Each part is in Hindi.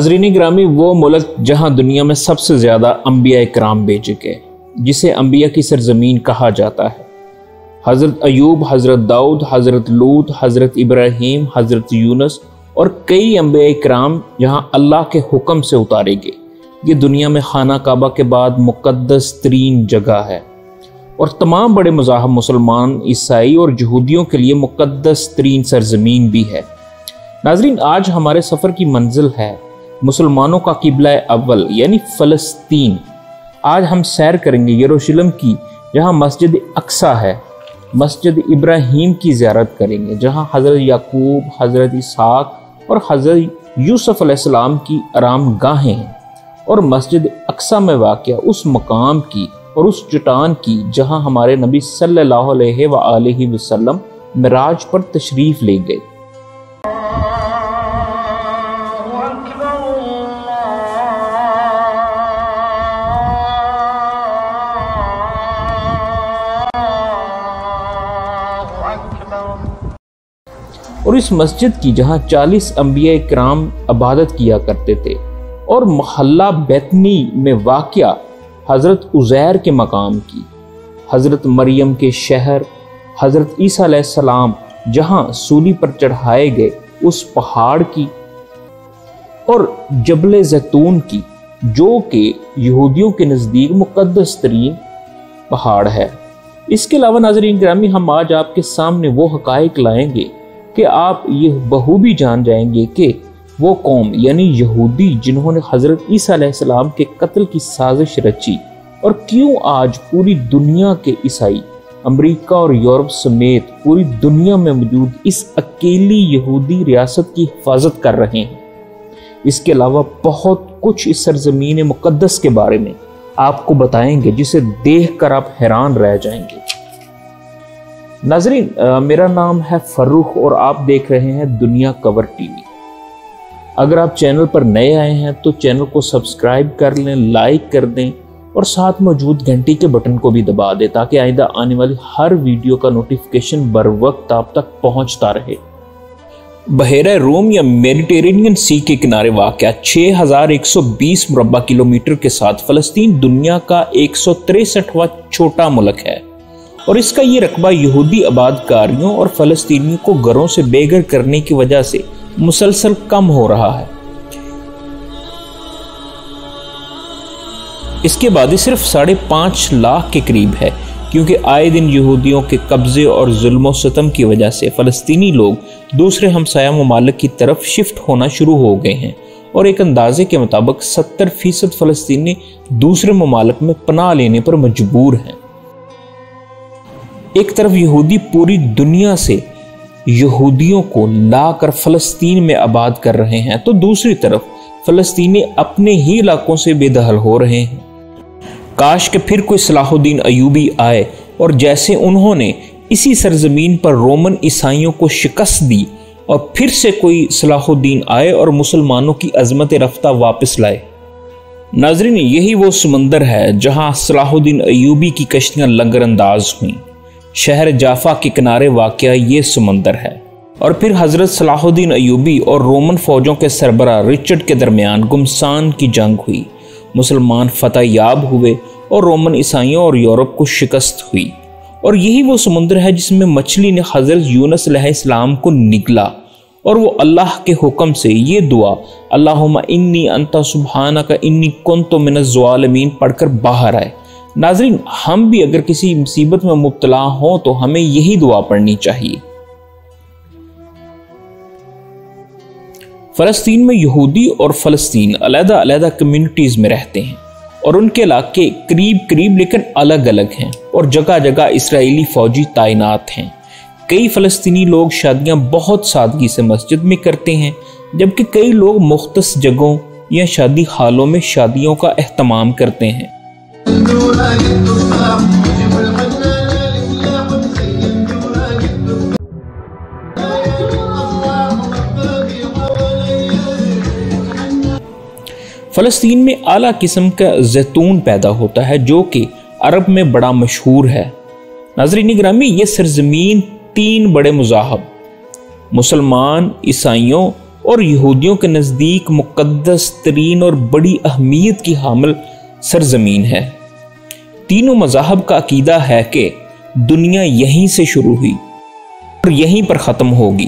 नाज़रीन ग्रामी, वो मुल्क जहाँ दुनिया में सबसे ज़्यादा अम्बिया कराम भेजे गए, जिसे अम्बिया की सरजमीन कहा जाता है। हज़रत अयूब, हज़रत दाऊद, हज़रत लूत, हज़रत इब्राहीम, हज़रत यूनस और कई अम्बिया कराम जहाँ अल्लाह के हुक्म से उतारे गए। ये दुनिया में खाना काबा के बाद मुकद्दस तरीन जगह है और तमाम बड़े मज़ाहब मुसलमान, ईसाई और यहूदियों के लिए मुकद्दस तरीन सरजमीन भी है। नाज़रीन, आज हमारे सफ़र की मंजिल है मुसलमानों का किबला अव्वल यानी फ़लस्तीन। आज हम सैर करेंगे यरूशलेम की, जहाँ मस्जिद अक्सा है। मस्जिद इब्राहीम की ज़ियारत करेंगे, जहाँ हज़रत याकूब, हज़रत इसहाक और हज़रत यूसुफ़ अलैहिस्सलाम की आराम गाहें हैं, और मस्जिद अक्सा में वाक़या उस मकाम की और उस चट्टान की जहाँ हमारे नबी सल्लल्लाहु अलैहि वसल्लम मिराज पर तशरीफ़ ले गए। और इस मस्जिद की जहाँ 40 अम्बिया कराम इबादत किया करते थे, और महल्ला बैतनी में वाक़या हज़रत उज़ैर के मकाम की, हज़रत मरियम के शहर, हज़रत ईसा अलैहिस्सलाम जहाँ सूली पर चढ़ाए गए उस पहाड़ की, और जबल जैतून की जो कि यहूदियों के नज़दीक मुकद्दस तरीन पहाड़ है। इसके अलावा नाज़रीन ग्रामी, हम आज आपके सामने वो हक़ाइक़ लाएंगे कि आप ये बखूबी जान जाएंगे कि वो कौम यानी यहूदी जिन्होंने हज़रत ईसा अलैहिस्सलाम के कत्ल की साजिश रची, और क्यों आज पूरी दुनिया के ईसाई अमेरिका और यूरोप समेत पूरी दुनिया में मौजूद इस अकेली यहूदी रियासत की हिफाजत कर रहे हैं। इसके अलावा बहुत कुछ इस सरजमीन मुकद्दस के बारे में आपको बताएंगे, जिसे देख कर आप हैरान रह जाएंगे। नाज़रीन, मेरा नाम है फ़र्रुख और आप देख रहे हैं दुनिया कवर टीवी। अगर आप चैनल पर नए आए हैं तो चैनल को सब्सक्राइब कर लें, लाइक कर दें और साथ मौजूद घंटी के बटन को भी दबा दें, ताकि आइंदा आने वाली हर वीडियो का नोटिफिकेशन बर वक्त आप तक पहुंचता रहे। बहरे रोम या मेडिटेरेनियन सी के किनारे वाक़या 6120 मुरबा किलोमीटर के साथ फ़लस्तीन दुनिया का 163वां छोटा मुल्क है, और इसका ये रकबा यहूदी आबादकारियों और फ़लस्तीनियों को घरों से बेघर करने की वजह से मुसलसल कम हो रहा है। इसके बाद ये सिर्फ 5.5 लाख के करीब है, क्योंकि आए दिन यहूदियों के कब्ज़े और जुल्म व सितम की वजह से फ़लस्तीनी लोग दूसरे हमसाया ममालिक की तरफ शिफ्ट होना शुरू हो गए हैं, और एक अंदाजे के मुताबिक 70% फ़लस्तीनी दूसरे ममालिक में पनाह लेने पर मजबूर हैं। एक तरफ यहूदी पूरी दुनिया से यहूदियों को लाकर फ़लस्तीन में आबाद कर रहे हैं, तो दूसरी तरफ फ़लस्तीनी अपने ही इलाकों से बेदहल हो रहे हैं। काश के फिर कोई सलाहुद्दीन अयूबी आए और जैसे उन्होंने इसी सरजमीन पर रोमन ईसाइयों को शिकस्त दी, और फिर से कोई सलाहुद्दीन आए और मुसलमानों की अजमत रफ्ता वापस लाए। नाज़रीन, यही वो समंदर है जहाँ सलाहुद्दीन अयूबी की कश्तियाँ लंगरअंदाज हुई। शहर जाफ़ा के किनारे वाक़या ये समंदर है, और फिर हज़रत सलाहुद्दीन अयूबी और रोमन फ़ौजों के सरबरा रिचर्ड के दरमियान गुमसान की जंग हुई। मुसलमान फ़तह याब हुए और रोमन ईसाइयों और यूरोप को शिकस्त हुई, और यही वो समंदर है जिसमें मछली ने हज़रत यूनुस अलैहिस्सलाम को निगला, और वो अल्लाह के हुक्म से ये दुआ अल्लाहुम्मा इन्नी अंता सुब्हानका इन्नी कुन्तु मिनज़्ज़ालिमीन पढ़कर बाहर आए। नाज़रीन, हम भी अगर किसी मुसीबत में मुब्तला हों तो हमें यही दुआ पढ़नी चाहिए। फ़लस्तीन में यहूदी और फ़लस्तीन अलग अलग कम्युनिटीज़ में रहते हैं, और उनके इलाके करीब करीब लेकिन अलग अलग हैं, और जगह जगह इसराइली फ़ौजी तैनात हैं। कई फ़लस्तीनी लोग शादियाँ बहुत सादगी से मस्जिद में करते हैं, जबकि कई लोग मुख्तस जगहों या शादी हालों में शादियों का एहतमाम करते हैं। फ़लस्तीन में आला किस्म का जैतून पैदा होता है, जो कि अरब में बड़ा मशहूर है। नाज़रीन ग्रामी, ये सरजमीन 3 बड़े मज़ाहब मुसलमान, ईसाइयों और यहूदियों के नज़दीक मुकद्दस तरीन और बड़ी अहमियत की हामिल सरजमीन है। तीनों मज़ाहब का अकीदा है कि दुनिया यहीं से शुरू हुई और यहीं पर ख़त्म होगी,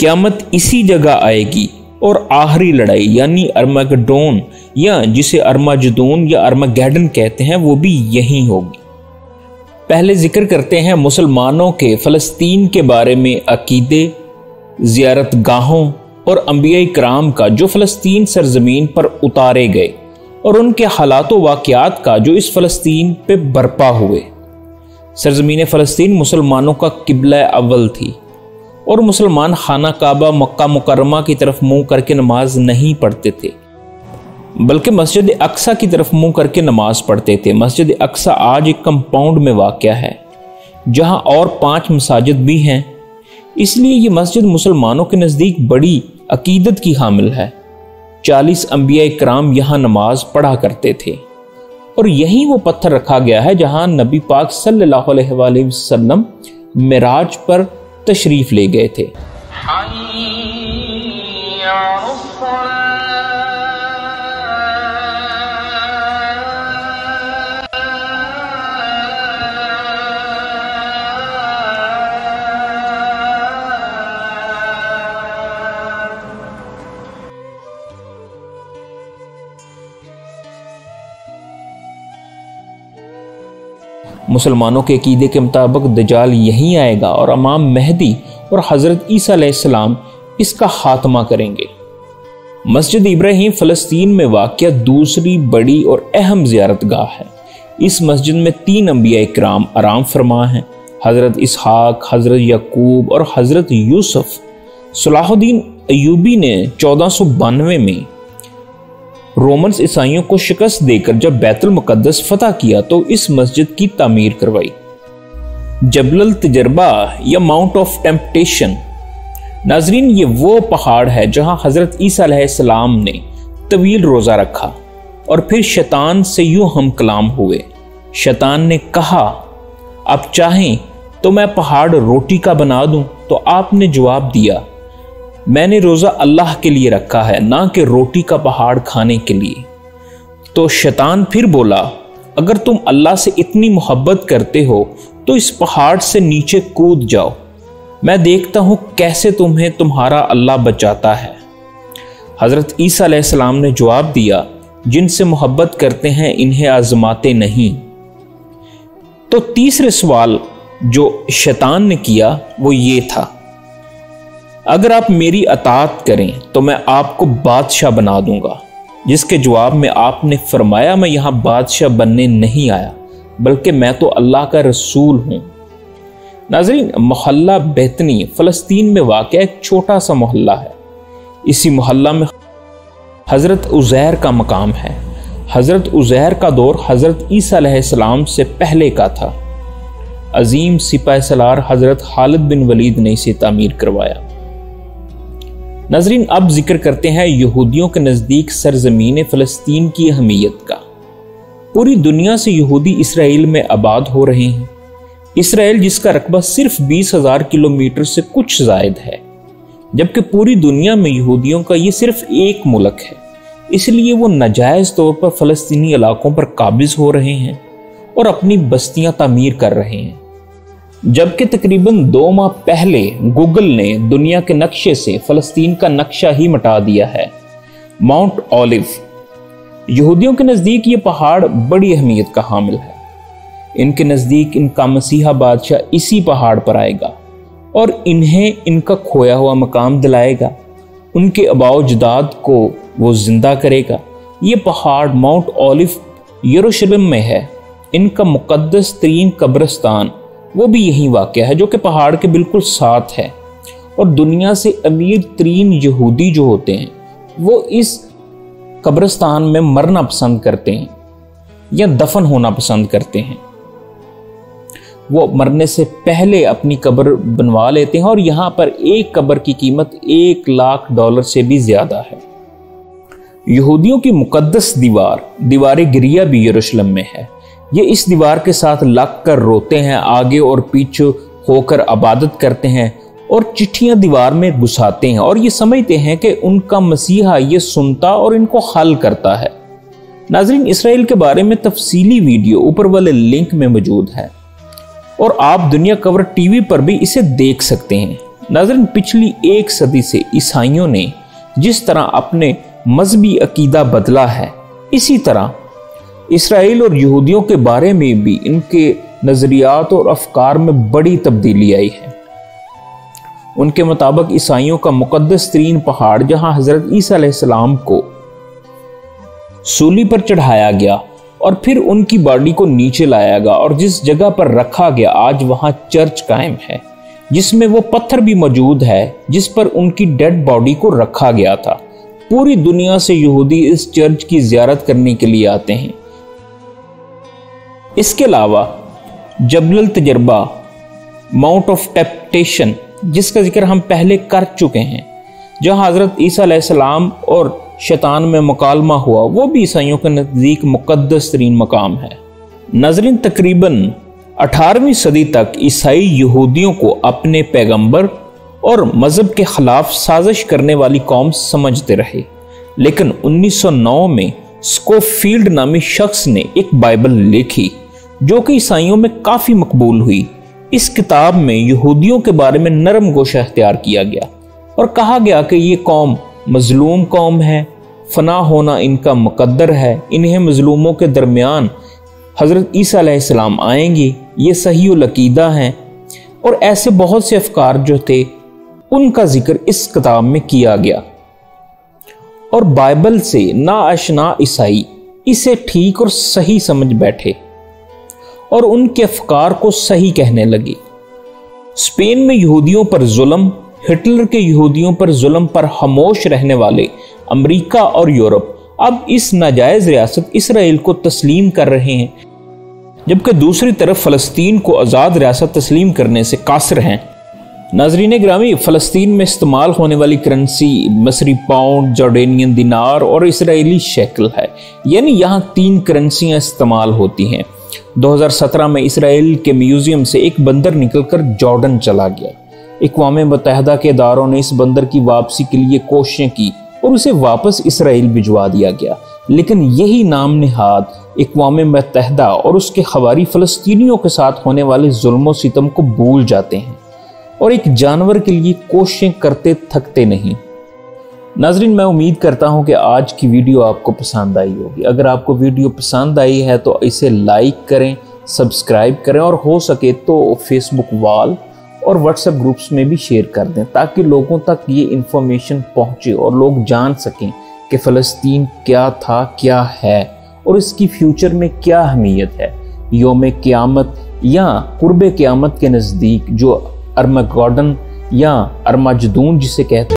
क़यामत इसी जगह आएगी और आखिरी लड़ाई यानी अर्मागेडोन या जिसे अर्माजदोन या अर्मागेडन कहते हैं वो भी यहीं होगी। पहले जिक्र करते हैं मुसलमानों के फ़लस्तीन के बारे में अकीदे, ज़ियारत गाहों और अंबियाए कराम का जो फ़लस्तीन सरजमीन पर उतारे गए और उनके हालात व वाक़यात का जो इस फ़लस्तीन पे बरपा हुए। सरजमीन फ़लस्तीन मुसलमानों का किबला अव्वल थी और मुसलमान खाना काबा मक्का मुकरमा की तरफ मुँह करके नमाज नहीं पढ़ते थे बल्कि मस्जिद अक्सा की तरफ मुंह करके नमाज पढ़ते थे। मस्जिद अक्सा आज एक कंपाउंड में वाक़या है जहां और 5 मसाजिद भी हैं, इसलिए ये मस्जिद मुसलमानों के नज़दीक बड़ी अकीदत की हामिल है। 40 अंबिया इकराम यहाँ नमाज पढ़ा करते थे और यहीं वो पत्थर रखा गया है जहां नबी पाक सल्लल्लाहु अलैहि वसल्लम मेराज पर तशरीफ ले गए थे। मुसलमानों के अकीदे के मुताबिक दज्जाल यहीं आएगा और इमाम मेहदी और हज़रत ईसा अलैहिस्सलाम इसका खात्मा करेंगे। मस्जिद इब्राहिम फ़लस्तीन में वाक़या दूसरी बड़ी और अहम ज़ियारतगाह है। इस मस्जिद में 3 अंबिया इकराम आराम फरमा हैं, हज़रत इसहाक, हज़रत याकूब और हज़रत यूसुफ। सलाहुद्दीन अयूबी ने 1492 में रोमन्स ईसाइयों को शिकस्त देकर जब बैतुल मुक़द्दस फतह किया तो इस मस्जिद की तामीर करवाई। जबलल तजरबा या माउंट ऑफ टेम्पटेशन, नाजरीन ये वो पहाड़ है जहां हज़रत ईसा अलैहिस्सलाम ने तवील रोज़ा रखा और फिर शैतान से यूं हम कलाम हुए। शैतान ने कहा, आप चाहें तो मैं पहाड़ रोटी का बना दूं, तो आपने जवाब दिया, मैंने रोज़ा अल्लाह के लिए रखा है ना कि रोटी का पहाड़ खाने के लिए। तो शैतान फिर बोला, अगर तुम अल्लाह से इतनी मोहब्बत करते हो तो इस पहाड़ से नीचे कूद जाओ, मैं देखता हूँ कैसे तुम्हें तुम्हारा अल्लाह बचाता है। हज़रत ईसा अलैहिस्सलाम ने जवाब दिया, जिनसे मोहब्बत करते हैं इन्हें आजमाते नहीं। तो तीसरे सवाल जो शैतान ने किया वो ये था, अगर आप मेरी अतात करें तो मैं आपको बादशाह बना दूंगा, जिसके जवाब में आपने फरमाया, मैं यहाँ बादशाह बनने नहीं आया बल्कि मैं तो अल्लाह का रसूल हूँ। नाजरीन, मोहल्ला बेतनी फ़लस्तीन में वाक़या एक छोटा सा मोहल्ला है। इसी मोहल्ला में हज़रत उज़ैर का मकाम है। हज़रत उज़ैर का दौर हज़रत ईसा अलैहिस्सलाम से पहले का था। अजीम सिपाही सलार हज़रत खालिद बिन वलीद ने इसे तामीर करवाया। नाजरीन, अब जिक्र करते हैं यहूदियों के नज़दीक सरजमीन फ़लस्तीन की अहमियत का। पूरी दुनिया से यहूदी इसराइल में आबाद हो रहे हैं। इसराइल जिसका रकबा सिर्फ 20,000 किलोमीटर से कुछ ज़ायद है, जबकि पूरी दुनिया में यहूदियों का ये सिर्फ एक मुल्क है, इसलिए वो नाजायज़ तौर पर फ़लस्तीनी इलाकों पर काबिज़ हो रहे हैं और अपनी बस्तियाँ तामीर कर रहे हैं। जबकि तकरीबन 2 माह पहले गूगल ने दुनिया के नक्शे से फ़लस्तीन का नक्शा ही मिटा दिया है। माउंट ओलिव, यहूदियों के नज़दीक ये पहाड़ बड़ी अहमियत का हामिल है। इनके नज़दीक इनका मसीहा बादशाह इसी पहाड़ पर आएगा और इन्हें इनका खोया हुआ मकाम दिलाएगा। उनके आबाओ अजदाद को वो जिंदा करेगा। ये पहाड़ माउंट ओलिव यरूशलेम में है। इनका मुक़द्दस तरीन कब्रिस्तान वो भी यही वाक़या है जो कि पहाड़ के बिल्कुल साथ है। और दुनिया से अमीर तरीन यहूदी जो होते हैं वो इस कब्रिस्तान में मरना पसंद करते हैं या दफन होना पसंद करते हैं। वो मरने से पहले अपनी कब्र बनवा लेते हैं और यहाँ पर एक कब्र की कीमत $1,00,000 से भी ज़्यादा है। यहूदियों की मुक़द्दस दीवार, दीवार गिरिया भी यरूशलेम में है। ये इस दीवार के साथ लग कर रोते हैं, आगे और पीछे होकर इबादत करते हैं और चिट्ठियां दीवार में घुसाते हैं और ये समझते हैं कि उनका मसीहा ये सुनता और इनको हल करता है। नाजरीन, इसराइल के बारे में तफसीली वीडियो ऊपर वाले लिंक में मौजूद है और आप दुनिया कवर टीवी पर भी इसे देख सकते हैं। नाजरीन, पिछली एक सदी से ईसाइयों ने जिस तरह अपने मजहबी अकीदा बदला है, इसी तरह इसराइल और यहूदियों के बारे में भी इनके नज़रियात और अफकार में बड़ी तब्दीली आई है। उनके मुताबिक ईसाइयों का मुकद्दस तरीन पहाड़ जहां हजरत ईसा अलैहिस्सलाम को सूली पर चढ़ाया गया और फिर उनकी बॉडी को नीचे लाया गया और जिस जगह पर रखा गया, आज वहां चर्च कायम है जिसमें वो पत्थर भी मौजूद है जिस पर उनकी डेड बॉडी को रखा गया था। पूरी दुनिया से यहूदी इस चर्च की जियारत करने के लिए आते हैं। इसके अलावा जबल तजर्बा, माउंट ऑफ टेप्टेशन, जिसका जिक्र हम पहले कर चुके हैं, जहां हजरत ईसा अलैहिस्सलाम और शैतान में मुकालमा हुआ, वो भी ईसाइयों के नज़दीक मुकद्दस तरीन मकाम है। नाज़रीन, तकरीबन 18वीं सदी तक ईसाई यहूदियों को अपने पैगंबर और मज़हब के खिलाफ साजिश करने वाली कौम समझते रहे, लेकिन 1909 में स्कोफील्ड नामी शख्स ने एक बाइबल लिखी जो कि ईसाइयों में काफ़ी मकबूल हुई। इस किताब में यहूदियों के बारे में नरम गोशा अख्तियार किया गया और कहा गया कि ये कौम मजलूम कौम है, फना होना इनका मुकद्दर है, इन्हें मजलूमों के दरमियान हज़रत ईसा अलैहिस्सलाम आएंगे, ये सही उल अकीदा हैं। और ऐसे बहुत से अफकार जो थे उनका जिक्र इस किताब में किया गया और बाइबल से नाआशना ईसाई इसे ठीक और सही समझ बैठे और उनके अफकार को सही कहने लगे। स्पेन में यहूदियों पर जुल्म, हिटलर के यहूदियों पर जुल्म पर खामोश रहने वाले अमेरिका और यूरोप अब इस नाजायज़ रियासत इसराइल को तस्लीम कर रहे हैं, जबकि दूसरी तरफ फ़लस्तीन को आज़ाद रियासत तस्लीम करने से कासर हैं। नाजरीन ग्रामी, फ़लस्तीन में इस्तेमाल होने वाली करेंसी मिस्री पाउंड, जॉर्डेनियन दिनार और इसराइली शेकल है, यानी यहाँ 3 करेंसियाँ इस्तेमाल होती हैं। 2017 में इसराइल के म्यूज़ियम से एक बंदर निकलकर जॉर्डन चला गया। अक़वाम मुत्तहदा के इदारों ने इस बंदर की वापसी के लिए कोशिशें की और उसे वापस इसराइल भिजवा दिया गया, लेकिन यही नाम निहाद अक़वाम मुत्तहदा और उसके खवारी फ़लस्तीनियों के साथ होने वाले जुल्म और सितम को भूल जाते हैं और एक जानवर के लिए कोशिशें करते थकते नहीं। नाजरीन, मैं उम्मीद करता हूं कि आज की वीडियो आपको पसंद आई होगी। अगर आपको वीडियो पसंद आई है तो इसे लाइक करें, सब्सक्राइब करें और हो सके तो फेसबुक वॉल और व्हाट्सएप ग्रुप्स में भी शेयर कर दें ताकि लोगों तक ये इन्फॉर्मेशन पहुंचे और लोग जान सकें कि फ़लस्तीन क्या था, क्या है और इसकी फ्यूचर में क्या अहमियत है। योम क़यामत या क़ुर्ब क़यामत के नज़दीक जो अरमागेडन या अरमाजदून जिसे कहते हैं।